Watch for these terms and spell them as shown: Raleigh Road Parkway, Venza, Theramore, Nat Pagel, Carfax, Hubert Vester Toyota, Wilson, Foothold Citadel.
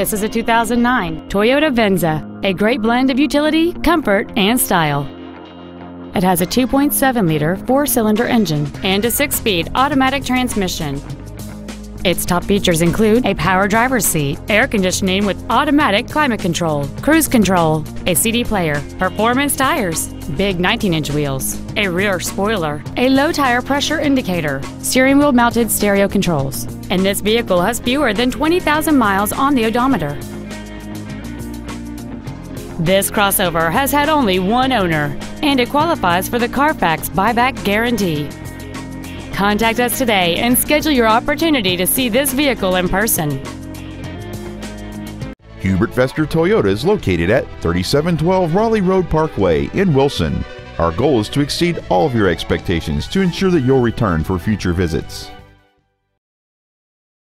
This is a 2009 Toyota Venza, a great blend of utility, comfort, and style. It has a 2.7-liter four-cylinder engine and a six-speed automatic transmission. Its top features include a power driver's seat, air conditioning with automatic climate control, cruise control, a CD player, performance tires, big 19-inch wheels, a rear spoiler, a low tire pressure indicator, steering wheel mounted stereo controls, and this vehicle has fewer than 20,000 miles on the odometer. This crossover has had only one owner, and it qualifies for the Carfax buyback guarantee. Contact us today and schedule your opportunity to see this vehicle in person. Hubert Vester Toyota is located at 3712 Raleigh Road Parkway in Wilson. Our goal is to exceed all of your expectations to ensure that you'll return for future visits.